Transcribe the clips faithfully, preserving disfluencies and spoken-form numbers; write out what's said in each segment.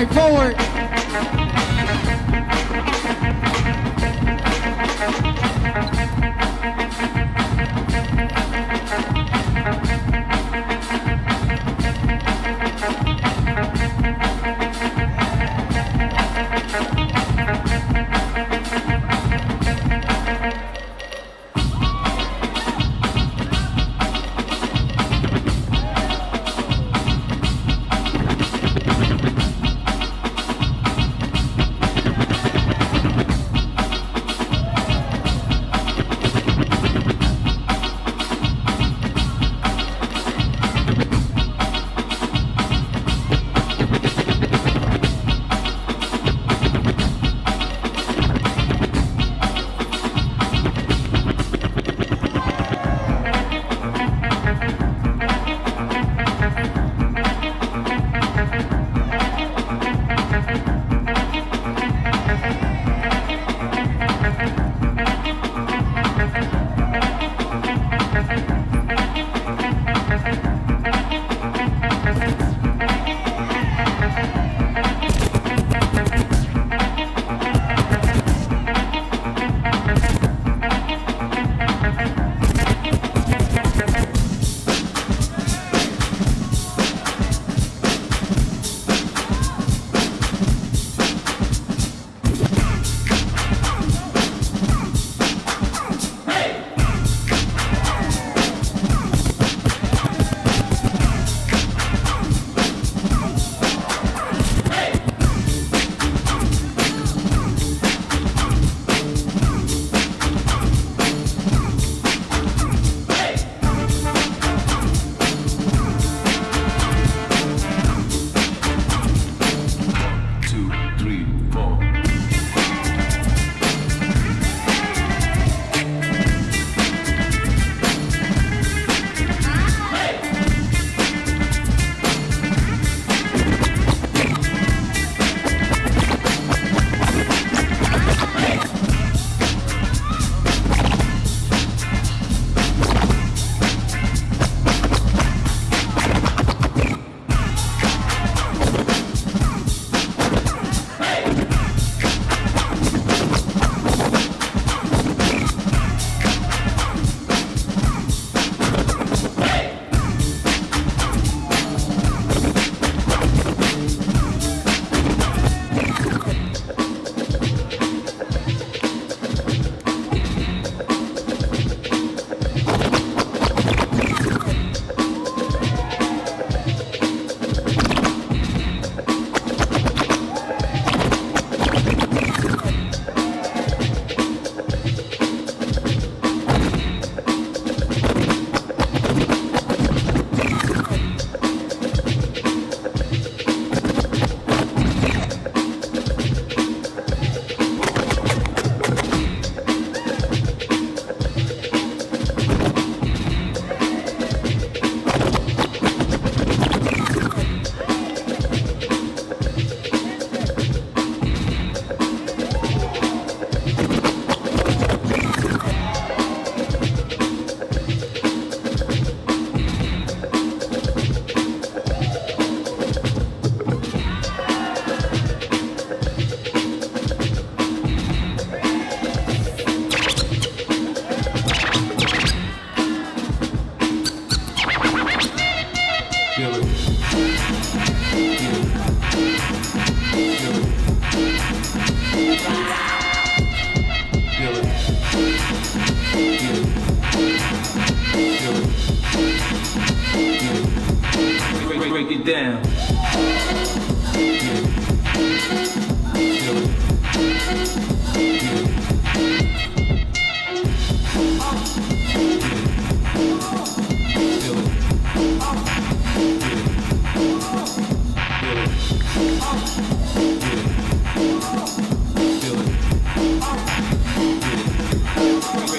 Straight Forward.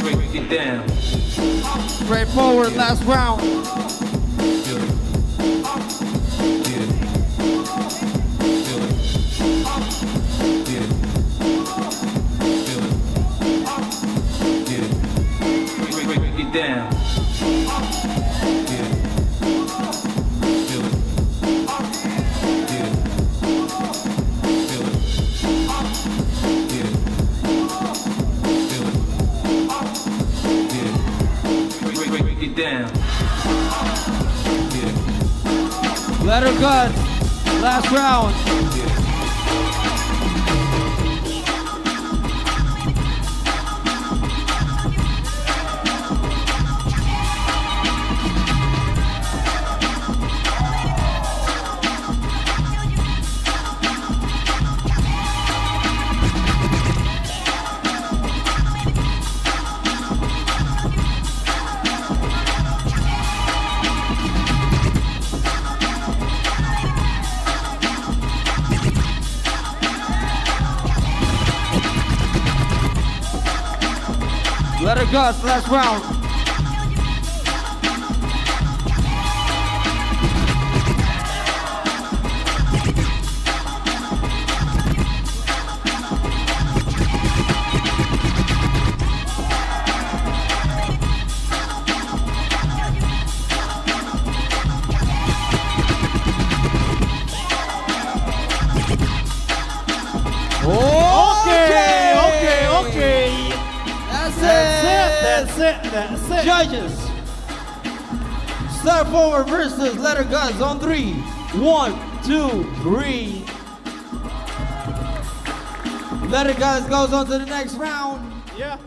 Break it down. Break it down. Straight Forward, last round. Down. Yeah. Yeah. down. Yeah. Leather Gods, last round. Leather Gods, last round. Okay, okay, okay. That's it. That's it, that's it. Judges, Straight Forward versus Leather Gods on three. One, two, three. Leather Gods goes on to the next round. Yeah.